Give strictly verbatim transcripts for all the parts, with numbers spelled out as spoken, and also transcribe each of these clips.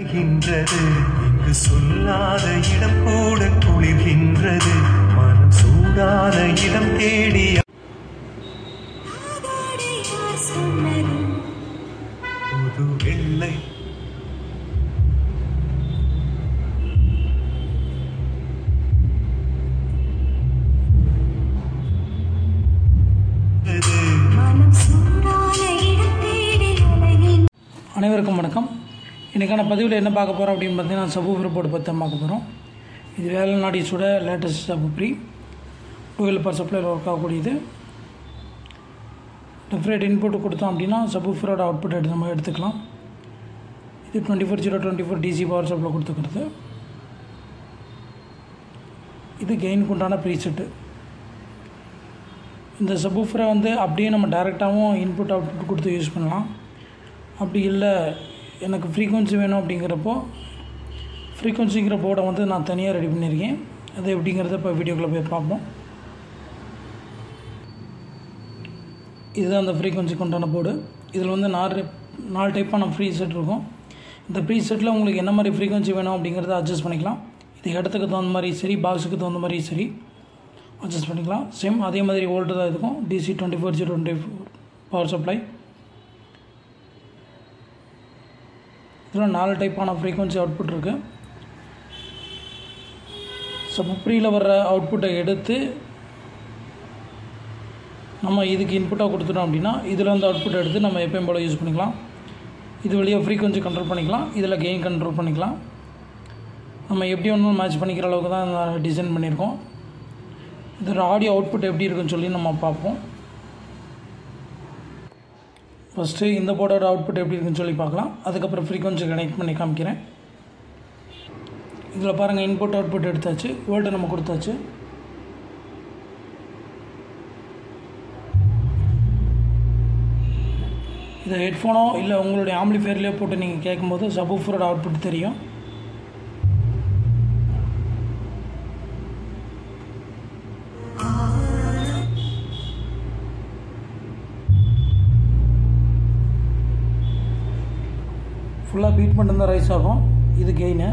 அணைகின்றது இங்கு சொல்லாத இடம் கூட குளிர்கின்றது மனம் சூடாத இடம் தேடி புது வெள்ளை அனைவருக்கும் வணக்கம். இன்றைக்கான பதிவில் என்ன பார்க்க போகிறோம் அப்படின்னு பார்த்தீங்கன்னா சப்வூஃபர் போர்டு பற்றி பார்க்க போகிறோம். இது வேலநாடிஸோட லேட்டஸ்ட் சப்வூஃபர் டூவெல் பவர் சப்ளையில் ஒர்க் ஆகக்கூடியது. டிஃப்ரெண்ட் இன்புட் கொடுத்தோம் அப்படின்னா சப்வூஃபரோட அவுட்புட் எடுத்து நம்ம எடுத்துக்கலாம். இது twenty four zero twenty four DC power supply கொடுத்துக்கிறது. இது கெயினுக்கு உண்டான ப்ரீசெட்டு. இந்த சப்வூஃபரை வந்து அப்படியே நம்ம டைரெக்டாகவும் இன்புட் அவுட்புட் கொடுத்து யூஸ் பண்ணலாம். அப்படி இல்லை எனக்கு ஃப்ரீக்குவென்சி வேணும் அப்படிங்கிறப்போ ஃப்ரீக்குவென்சிங்கிற போர்டை வந்து நான் தனியாக ரெடி பண்ணியிருக்கேன். அது எப்படிங்கிறத இப்போ வீடியோக்குள்ளே போய் பார்ப்போம். இதுதான் அந்த ஃப்ரீக்குவென்சிக்கு உண்டான போர்டு. இதில் வந்து நாலு நாலு டைப்பான ஃப்ரீ செட் இருக்கும். இந்த ஃப்ரீ செட்டில் உங்களுக்கு என்ன மாதிரி ஃப்ரீக்குவென்சி வேணும் அப்படிங்கிறத அட்ஜஸ்ட் பண்ணிக்கலாம். இது இடத்துக்கு தகுந்த மாதிரி சரி, பாக்ஸுக்கு தகுந்த மாதிரி சரி, அட்ஜஸ்ட் பண்ணிக்கலாம். சேம் அதே மாதிரி ஓல்டு தான் இருக்கும். DC twenty four zero twenty four power supply. இதில் நாலு டைப்பான ஃப்ரீக்குவென்சி அவுட்புட் இருக்குது. சப்வூஃபரில் வர்ற அவுட்புட்டை எடுத்து நம்ம இதுக்கு இன்புட்டாக கொடுத்துட்டோம் அப்படின்னா இதில் வந்து அவுட்புட் எடுத்து நம்ம எப்பயும் போல் யூஸ் பண்ணிக்கலாம். இது வழியாக ஃப்ரீக்குவென்சி கண்ட்ரோல் பண்ணிக்கலாம். இதில் கெயின் கண்ட்ரோல் பண்ணிக்கலாம். நம்ம எப்படி ஒன்றும் மேட்ச் பண்ணிக்கிற அளவுக்கு தான் டிசைன் பண்ணியிருக்கோம். இதோட ஆடியோ அவுட்புட் எப்படி இருக்குன்னு சொல்லி நம்ம பார்ப்போம். ஃபஸ்ட்டு இந்த போர்டோட அவுட்புட் எப்படி இருக்குன்னு சொல்லி பார்க்கலாம். அதுக்கப்புறம் ஃப்ரீக்குவென்சி கனெக்ட் பண்ணி காமிக்கிறேன். இதில் பாருங்கள், இன்புட் அவுட்புட் எடுத்தாச்சு, வோல்ட்டை நம்ம கொடுத்தாச்சு. இதை ஹெட்ஃபோனோ இல்லை உங்களுடைய ஆம்பிளிஃபையர்லேயோ போட்டு நீங்கள் கேட்கும்போது சப்வூஃபரோட அவுட்புட் தெரியும். ஃபுல்லாக பீட் பண்ணிட்டு தான் ரைஸ் ஆகும். இது கெயினு.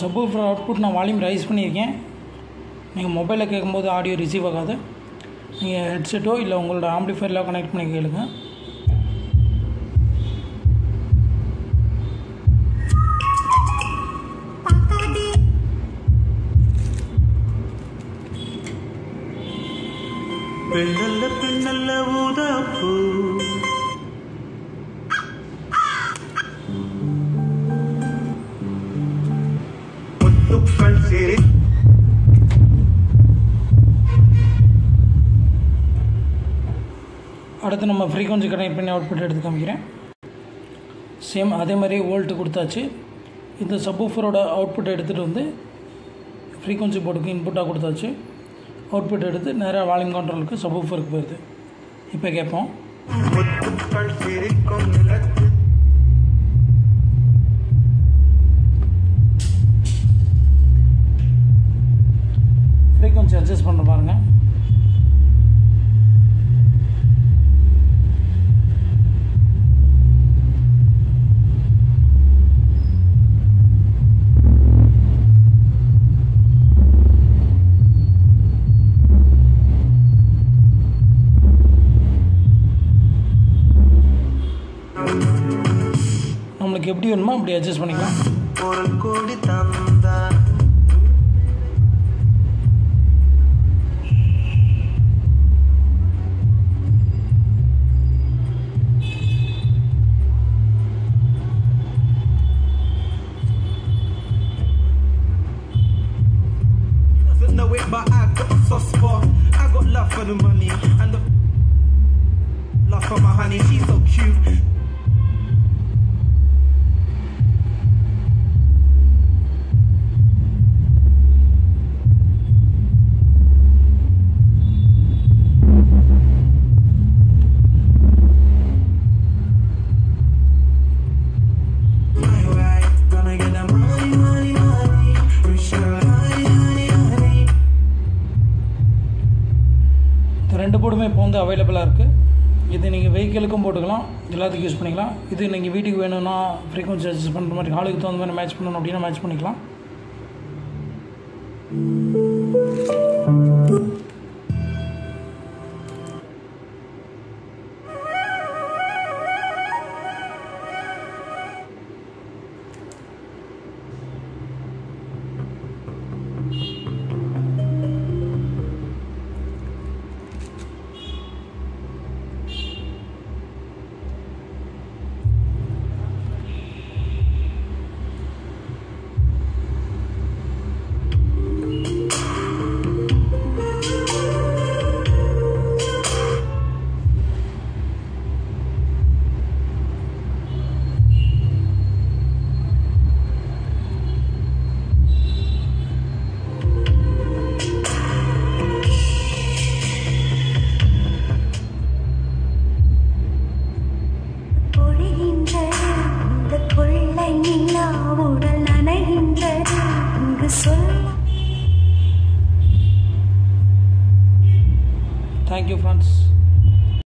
சப்வூஃபர் அவுட்புட் நான் வால்யூம் ரைஸ் பண்ணியிருக்கேன். நீங்கள் மொபைலில் கேட்கும்போது ஆடியோ ரிசீவ் ஆகாது. நீங்கள் ஹெட்செட்டோ இல்லை உங்களோட ஆம்பிளிஃபையரில் கனெக்ட் பண்ணி கேளுங்க. அடுத்து நம்ம ஃப்ரீக்குவென்சி கனெக்ட் பண்ணி அவுட்புட் எடுத்து காமிக்கிறேன். சேம் அதே மாதிரி வோல்ட் கொடுத்தாச்சு. இந்த சப்வூஃபரோட அவுட்புட் எடுத்துகிட்டு வந்து ஃப்ரீக்குவென்சி போர்டுக்கு இன்புட்டாக கொடுத்தாச்சு. அவுட்புட் எடுத்து நேராக வால்யூம் கண்ட்ரோலுக்கு சப்வூஃபருக்கு போயிடுது. இப்போ கேட்போம். ஃப்ரீக்குவென்சி அட்ஜஸ்ட் பண்ண பாருங்கள். உங்களுக்கு எப்படி வேணுமோ அப்படி அட்ஜஸ்ட் பண்ணிக்கலாம். ஒரு கோடி தந்தா the money and the love for my honey. She's so cute. ரெண்டு போடுமே இப்போ வந்து அவைலபிளாக இருக்குது. இது நீங்கள் வெஹிக்கிளுக்கும் போட்டுக்கலாம், எல்லாத்துக்கும் யூஸ் பண்ணிக்கலாம். இது நீங்கள் வீட்டுக்கு வேணும்னா ஃப்ரீக்வன்சி அட்ஜஸ்ட் பண்ணுற மாதிரி ஹாலுக்கு தகுந்த மாதிரி மேட்ச் பண்ணணும் அப்படின்னா மேட்ச் பண்ணிக்கலாம். Thank you, friends.